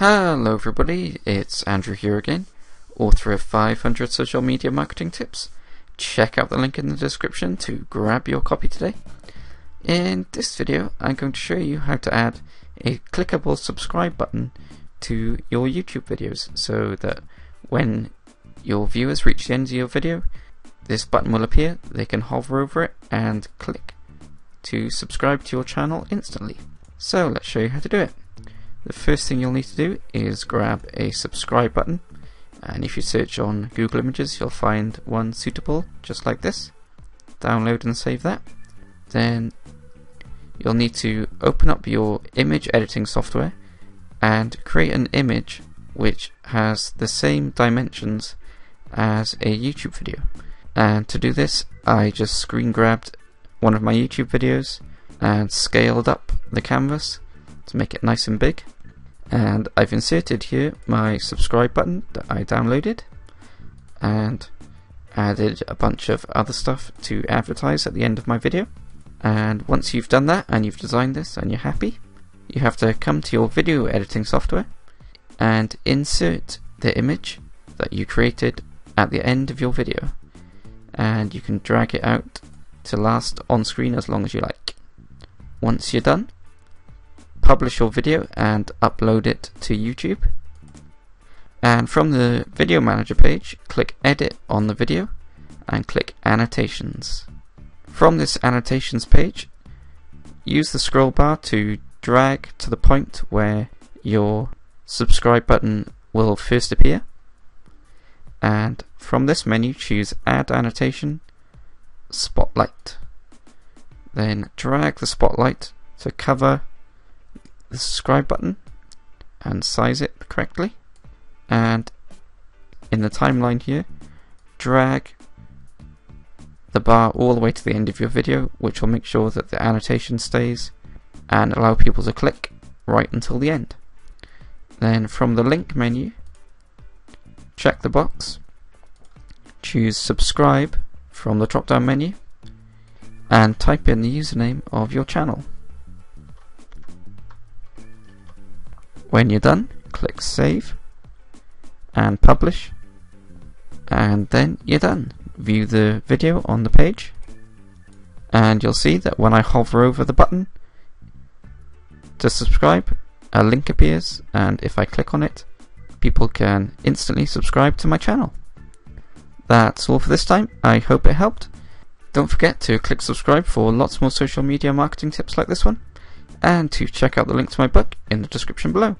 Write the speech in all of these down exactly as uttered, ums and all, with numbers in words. Hello everybody, it's Andrew here again, author of five hundred Social Media Marketing Tips. Check out the link in the description to grab your copy today. In this video, I'm going to show you how to add a clickable subscribe button to your YouTube videos so that when your viewers reach the end of your video, this button will appear, they can hover over it and click to subscribe to your channel instantly. So let's show you how to do it. The first thing you'll need to do is grab a subscribe button, and if you search on Google Images you'll find one suitable just like this. Download and save that. Then you'll need to open up your image editing software and create an image which has the same dimensions as a YouTube video. And to do this, I just screen grabbed one of my YouTube videos and scaled up the canvas to make it nice and big, and I've inserted here my subscribe button that I downloaded and added a bunch of other stuff to advertise at the end of my video. And once you've done that and you've designed this and you're happy, you have to come to your video editing software and insert the image that you created at the end of your video, and you can drag it out to last on screen as long as you like. Once you're done, publish your video and upload it to YouTube, and from the video manager page click edit on the video and click annotations. From this annotations page, use the scroll bar to drag to the point where your subscribe button will first appear, and from this menu choose add annotation spotlight, then drag the spotlight to cover the subscribe button and size it correctly, and in the timeline here drag the bar all the way to the end of your video, which will make sure that the annotation stays and allow people to click right until the end. Then from the link menu, check the box, choose subscribe from the drop down menu and type in the username of your channel. When you're done, click save and publish, and then you're done. View the video on the page, and you'll see that when I hover over the button to subscribe, a link appears, and if I click on it, people can instantly subscribe to my channel. That's all for this time. I hope it helped. Don't forget to click subscribe for lots more social media marketing tips like this one, and to check out the link to my book in the description below.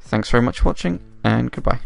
Thanks very much for watching, and goodbye.